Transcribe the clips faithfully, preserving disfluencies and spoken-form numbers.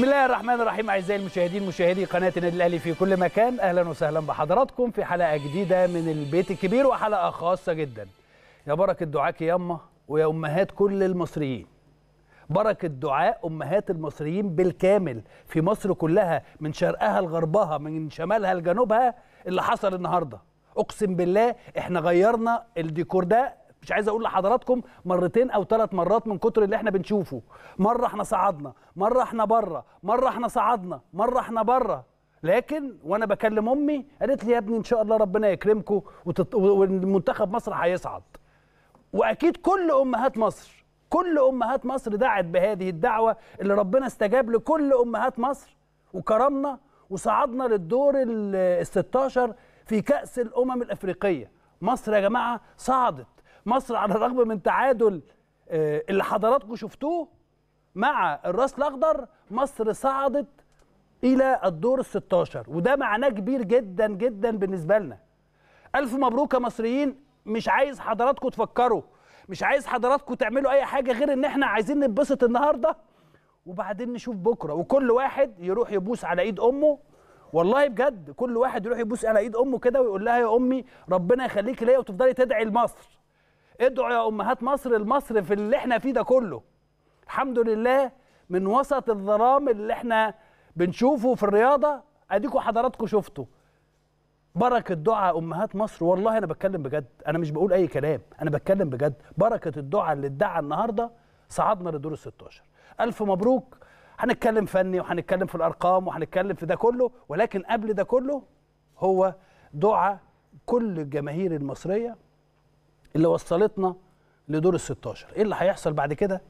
بسم الله الرحمن الرحيم. اعزائي المشاهدين مشاهدي قناه النادي الاهلي في كل مكان، اهلا وسهلا بحضراتكم في حلقه جديده من البيت الكبير وحلقه خاصه جدا. يا بركه دعاك يا امه ويا امهات كل المصريين، بركه دعاء امهات المصريين بالكامل في مصر كلها، من شرقها لغربها، من شمالها لجنوبها. اللي حصل النهارده اقسم بالله احنا غيرنا الديكور ده، مش عايز اقول لحضراتكم مرتين او ثلاث مرات من كتر اللي احنا بنشوفه. مره احنا صعدنا، مره احنا بره، مره احنا صعدنا، مره احنا بره. لكن وانا بكلم امي قالت لي يا ابني ان شاء الله ربنا يكرمكم وتط... والمنتخب مصر هيصعد. واكيد كل امهات مصر، كل امهات مصر دعت بهذه الدعوه اللي ربنا استجاب لكل امهات مصر وكرمنا وصعدنا للدور ال ستاشر في كاس الامم الافريقيه. مصر يا جماعه صعدت. مصر على الرغم من تعادل اللي حضراتكم شفتوه مع الراس الاخضر، مصر صعدت الى الدور الستاشر وده معناه كبير جدا جدا بالنسبه لنا. الف مبروك يا مصريين. مش عايز حضراتكم تفكروا، مش عايز حضراتكم تعملوا اي حاجه غير ان احنا عايزين نتبسط النهارده وبعدين نشوف بكره. وكل واحد يروح يبوس على ايد امه، والله بجد كل واحد يروح يبوس على ايد امه كده ويقول لها يا امي ربنا يخليكي ليا، وتفضلي تدعي لمصر. ادعوا يا امهات مصر لمصر في اللي احنا فيه ده كله. الحمد لله من وسط الظلام اللي احنا بنشوفه في الرياضه اديكوا حضراتكم شفتوا بركه دعاء امهات مصر. والله انا بتكلم بجد، انا مش بقول اي كلام، انا بتكلم بجد. بركه الدعاء اللي اتدعى النهارده صعدنا لدور الستاشر. الف مبروك. هنتكلم فني وهنتكلم في الارقام وهنتكلم في ده كله، ولكن قبل ده كله هو دعاء كل الجماهير المصريه اللي وصلتنا لدور ال ستاشر، ايه اللي هيحصل بعد كده؟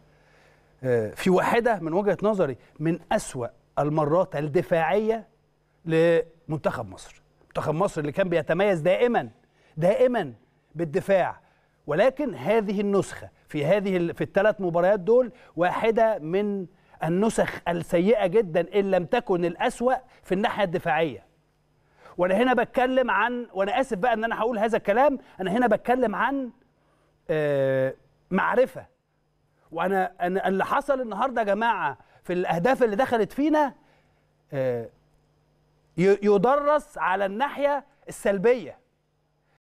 في واحده من وجهه نظري من أسوأ المرات الدفاعيه لمنتخب مصر، منتخب مصر اللي كان بيتميز دائما دائما بالدفاع، ولكن هذه النسخه في هذه في الثلاث مباريات دول واحده من النسخ السيئه جدا ان لم تكن الأسوأ في الناحيه الدفاعيه. وانا هنا بتكلم عن، وانا اسف بقى ان انا هقول هذا الكلام، انا هنا بتكلم عن معرفه. وانا اللي حصل النهارده يا جماعه في الاهداف اللي دخلت فينا يدرس على الناحيه السلبيه.